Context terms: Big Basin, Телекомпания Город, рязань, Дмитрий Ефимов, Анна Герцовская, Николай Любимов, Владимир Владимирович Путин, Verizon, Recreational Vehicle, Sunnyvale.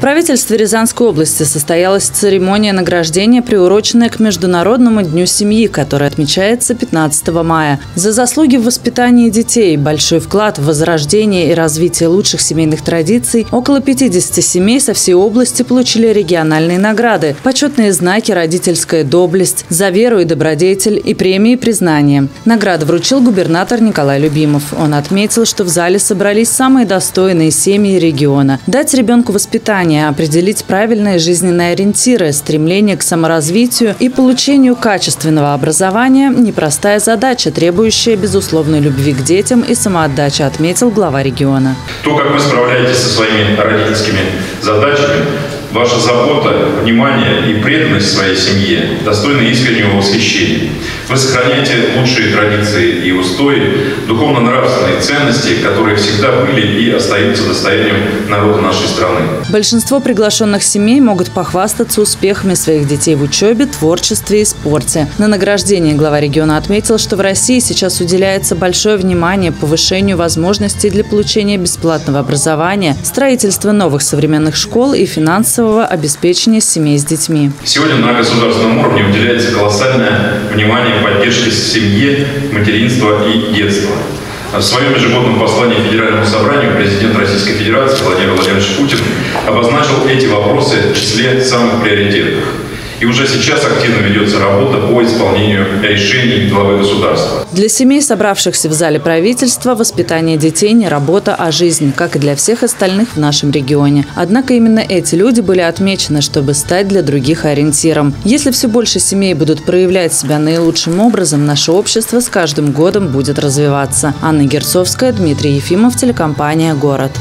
В правительстве Рязанской области состоялась церемония награждения, приуроченная к Международному дню семьи, который отмечается 15 мая. За заслуги в воспитании детей, большой вклад в возрождение и развитие лучших семейных традиций около 50 семей со всей области получили региональные награды, почетные знаки «Родительская доблесть», «За веру и добродетель» и премии признания. Награды вручил губернатор Николай Любимов. Он отметил, что в зале собрались самые достойные семьи региона. Дать ребенку воспитание, определить правильные жизненные ориентиры, стремление к саморазвитию и получению качественного образования – непростая задача, требующая безусловной любви к детям и самоотдачи, отметил глава региона. То, как вы справляетесь со своими родительскими задачами, ваша забота, внимание и преданность своей семье достойны искреннего восхищения. Вы сохраняете лучшие традиции и устои, духовно-нравственные ценности, которые всегда были и остаются достоянием народа нашей страны. Большинство приглашенных семей могут похвастаться успехами своих детей в учебе, творчестве и спорте. На награждение глава региона отметил, что в России сейчас уделяется большое внимание повышению возможностей для получения бесплатного образования, строительства новых современных школ и финансового обеспечения семей с детьми. Сегодня на государственном уровне уделяется колоссальное внимание поддержке семье, материнства и детства. В своем ежегодном послании Федеральному собранию президент Российской Федерации Владимир Владимирович Путин обозначил эти вопросы в числе самых приоритетных. И уже сейчас активно ведется работа по исполнению решений главы государства. Для семей, собравшихся в зале правительства, воспитание детей не работа, а жизнь, как и для всех остальных в нашем регионе. Однако именно эти люди были отмечены, чтобы стать для других ориентиром. Если все больше семей будут проявлять себя наилучшим образом, наше общество с каждым годом будет развиваться. Анна Герцовская, Дмитрий Ефимов, телекомпания «Город».